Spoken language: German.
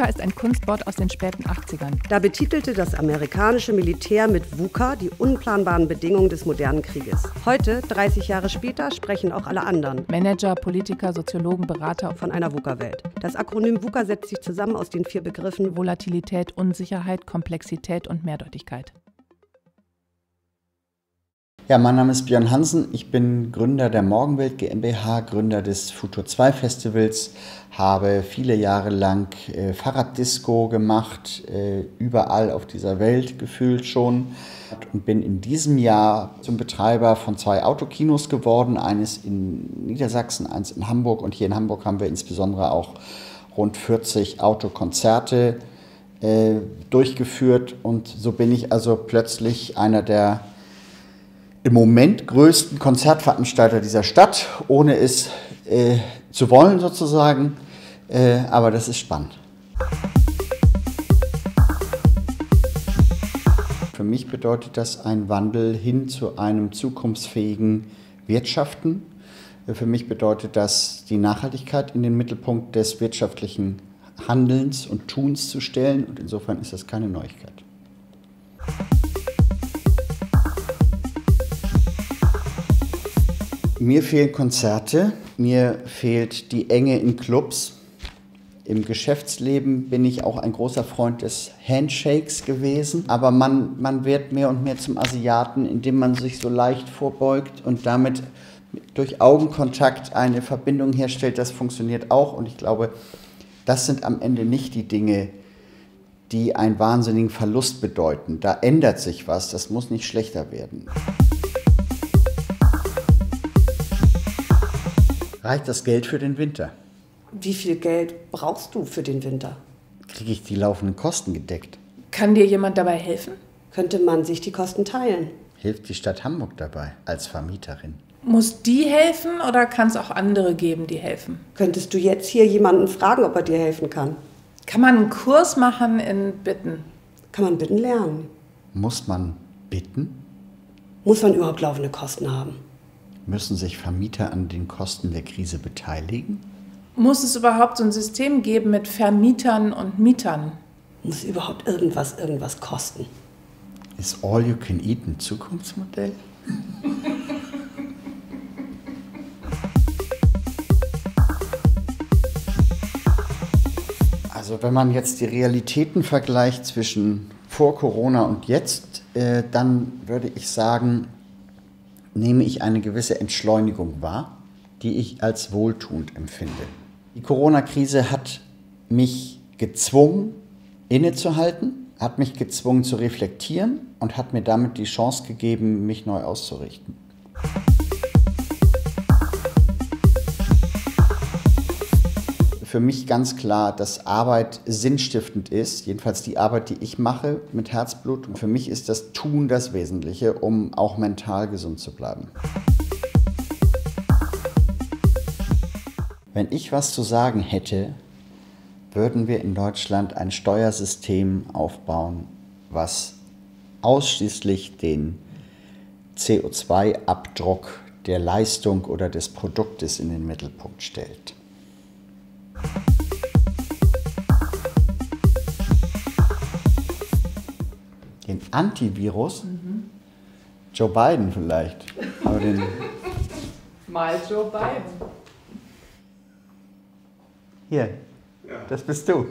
VUCA ist ein Kunstwort aus den späten 80ern. Da betitelte das amerikanische Militär mit VUCA die unplanbaren Bedingungen des modernen Krieges. Heute, 30 Jahre später, sprechen auch alle anderen. Manager, Politiker, Soziologen, Berater von einer VUCA-Welt. Das Akronym VUCA setzt sich zusammen aus den 4 Begriffen Volatilität, Unsicherheit, Komplexität und Mehrdeutigkeit. Ja, mein Name ist Björn Hansen, ich bin Gründer der Morgenwelt GmbH, Gründer des Futur II Festivals, habe viele Jahre lang Fahrraddisco gemacht, überall auf dieser Welt gefühlt schon, und bin in diesem Jahr zum Betreiber von 2 Autokinos geworden, eines in Niedersachsen, eins in Hamburg, und hier in Hamburg haben wir insbesondere auch rund 40 Autokonzerte durchgeführt, und so bin ich also plötzlich einer der im Moment größten Konzertveranstalter dieser Stadt, ohne es zu wollen sozusagen, aber das ist spannend. Für mich bedeutet das einen Wandel hin zu einem zukunftsfähigen Wirtschaften. Für mich bedeutet das, die Nachhaltigkeit in den Mittelpunkt des wirtschaftlichen Handelns und Tuns zu stellen, und insofern ist das keine Neuigkeit. Mir fehlen Konzerte, mir fehlt die Enge in Clubs. Im Geschäftsleben bin ich auch ein großer Freund des Handshakes gewesen. Aber man wird mehr und mehr zum Asiaten, indem man sich so leicht vorbeugt und damit durch Augenkontakt eine Verbindung herstellt. Das funktioniert auch, und ich glaube, das sind am Ende nicht die Dinge, die einen wahnsinnigen Verlust bedeuten. Da ändert sich was, das muss nicht schlechter werden. Reicht das Geld für den Winter? Wie viel Geld brauchst du für den Winter? Kriege ich die laufenden Kosten gedeckt? Kann dir jemand dabei helfen? Könnte man sich die Kosten teilen? Hilft die Stadt Hamburg dabei als Vermieterin? Muss die helfen oder kann es auch andere geben, die helfen? Könntest du jetzt hier jemanden fragen, ob er dir helfen kann? Kann man einen Kurs machen in Bitten? Kann man Bitten lernen? Muss man bitten? Muss man überhaupt laufende Kosten haben? Müssen sich Vermieter an den Kosten der Krise beteiligen? Muss es überhaupt so ein System geben mit Vermietern und Mietern? Muss überhaupt irgendwas kosten? Ist All You Can Eat ein Zukunftsmodell? Also wenn man jetzt die Realitäten vergleicht zwischen vor Corona und jetzt, dann würde ich sagen, nehme ich eine gewisse Entschleunigung wahr, die ich als wohltuend empfinde. Die Corona-Krise hat mich gezwungen, innezuhalten, hat mich gezwungen zu reflektieren und hat mir damit die Chance gegeben, mich neu auszurichten. Für mich ganz klar, dass Arbeit sinnstiftend ist, jedenfalls die Arbeit, die ich mache, mit Herzblut. Und für mich ist das Tun das Wesentliche, um auch mental gesund zu bleiben. Wenn ich was zu sagen hätte, würden wir in Deutschland ein Steuersystem aufbauen, was ausschließlich den CO2-Abdruck der Leistung oder des Produktes in den Mittelpunkt stellt. Den Antivirus? Mhm. Joe Biden vielleicht. Aber den mal Joe Biden. Hier, ja. Das bist du.